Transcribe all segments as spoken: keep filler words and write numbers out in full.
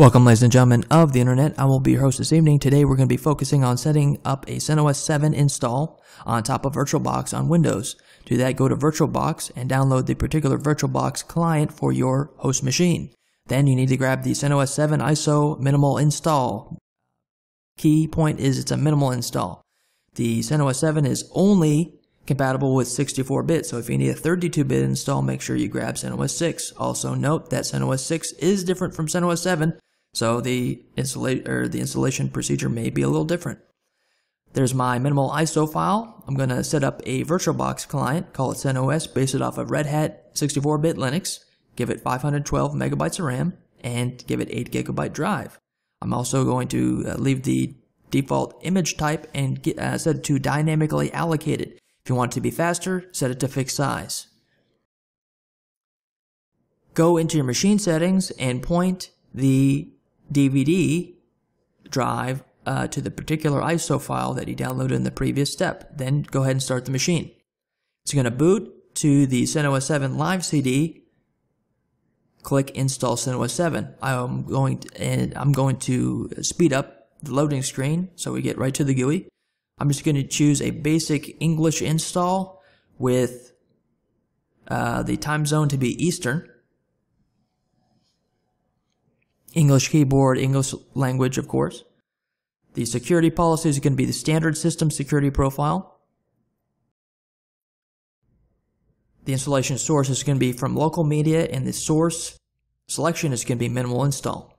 Welcome, ladies and gentlemen of the internet. I will be your host this evening. Today we're going to be focusing on setting up a CentOS seven install on top of VirtualBox on Windows. To that, go to VirtualBox and download the particular VirtualBox client for your host machine. Then you need to grab the CentOS seven I S O minimal install. Key point is it's a minimal install. The CentOS seven is only compatible with sixty-four bit, so if you need a thirty-two bit install, make sure you grab CentOS six. Also note that CentOS six is different from CentOS seven, so the, installa or the installation procedure may be a little different. There's my minimal I S O file. I'm going to set up a VirtualBox client, call it CentOS, base it off of Red Hat sixty-four bit Linux, give it five hundred twelve megabytes of RAM, and give it eight gigabyte drive. I'm also going to uh, leave the default image type and get, uh, set it to dynamically allocated. If you want it to be faster, set it to fixed size. Go into your machine settings and point the D V D drive uh, to the particular I S O file that you downloaded in the previous step. Then go ahead and start the machine. It's going to boot to the CentOS seven Live C D. Click Install CentOS seven. I'm going to, and I'm going to speed up the loading screen so we get right to the G U I. I'm just going to choose a basic English install with uh, the time zone to be Eastern. English keyboard, English language, of course. The security policies are going to be the standard system security profile. The installation source is going to be from local media, and the source selection is going to be minimal install.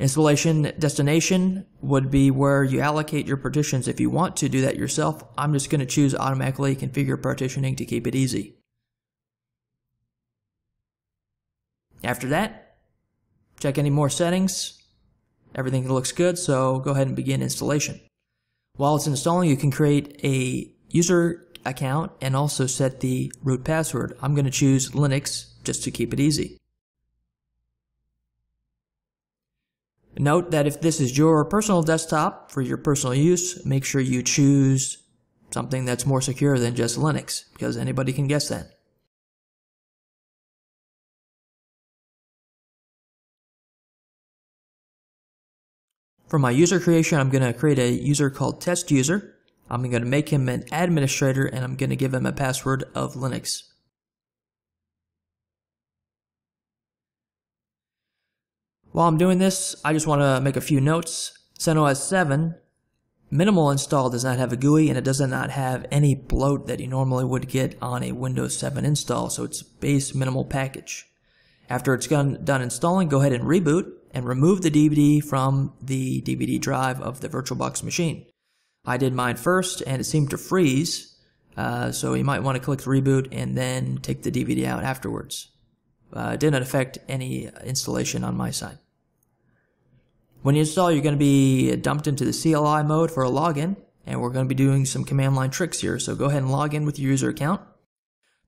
Installation destination would be where you allocate your partitions. If you want to do that yourself, I'm just going to choose automatically configure partitioning to keep it easy. After that, check any more settings. Everything looks good, so go ahead and begin installation. While it's installing, you can create a user account and also set the root password. I'm going to choose Linux just to keep it easy. Note that if this is your personal desktop for your personal use, make sure you choose something that's more secure than just Linux, because anybody can guess that. For my user creation, I'm going to create a user called test user. I'm going to make him an administrator, and I'm going to give him a password of Linux. While I'm doing this, I just want to make a few notes. CentOS seven minimal install does not have a G U I, and it does not have any bloat that you normally would get on a Windows seven install, so it's base minimal package. After it's done installing, go ahead and reboot and remove the D V D from the D V D drive of the VirtualBox machine. I did mine first, and it seemed to freeze, uh, so you might want to click reboot and then take the D V D out afterwards. Uh, it didn't affect any installation on my side. When you install, you're going to be dumped into the C L I mode for a login, and we're going to be doing some command line tricks here, so go ahead and log in with your user account.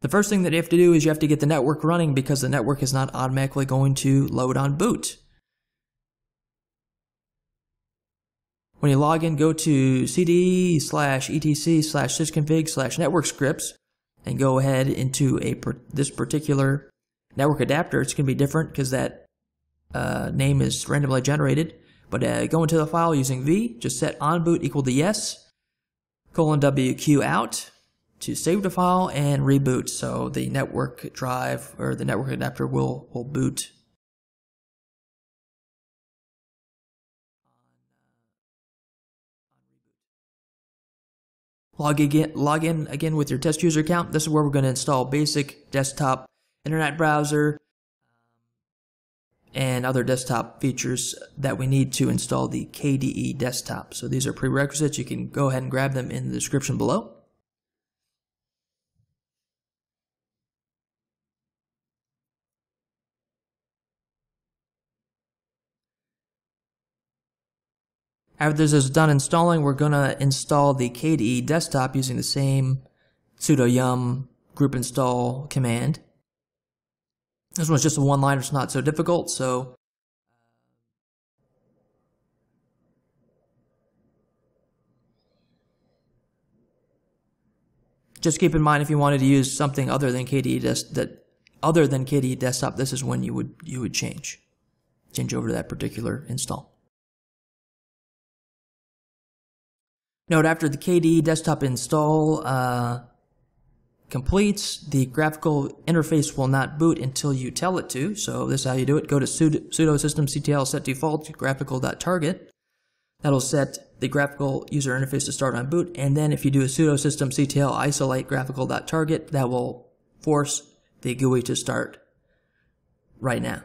The first thing that you have to do is you have to get the network running, because the network is not automatically going to load on boot. When you log in, go to cd slash etc slash sysconfig slash network scripts, and go ahead into a per this particular network adapter. It's going to be different because that uh, name is randomly generated. But uh, go into the file using V, just set onboot equal to yes, colon W Q out to save the file and reboot. So the network drive or the network adapter will, will boot. Log again, log in again with your test user account. This is where we're going to install basic desktop internet browser and other desktop features that we need to install the K D E desktop. So these are prerequisites. You can go ahead and grab them in the description below. After this is done installing, we're going to install the K D E desktop using the same sudo yum group install command. This one's just a one-liner, it's not so difficult, so just keep in mind if you wanted to use something other than K D E des that other than K D E Desktop, this is when you would you would change change over to that particular install. Note, after the K D E Desktop install uh, completes, the graphical interface will not boot until you tell it to. So this is how you do it. Go to sudo, sudo systemctl set default to graphical dot target. That'll set the graphical user interface to start on boot, and then if you do a sudo systemctl isolate graphical dot target, that will force the G U I to start right now.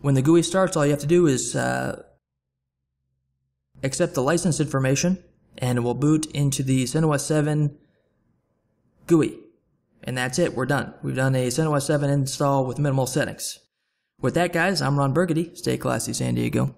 When the G U I starts, all you have to do is uh, accept the license information, and it will boot into the CentOS seven G U I. And that's it, we're done. We've done a CentOS seven install with minimal settings. With that, guys, I'm Ron Burgundy. Stay classy, San Diego.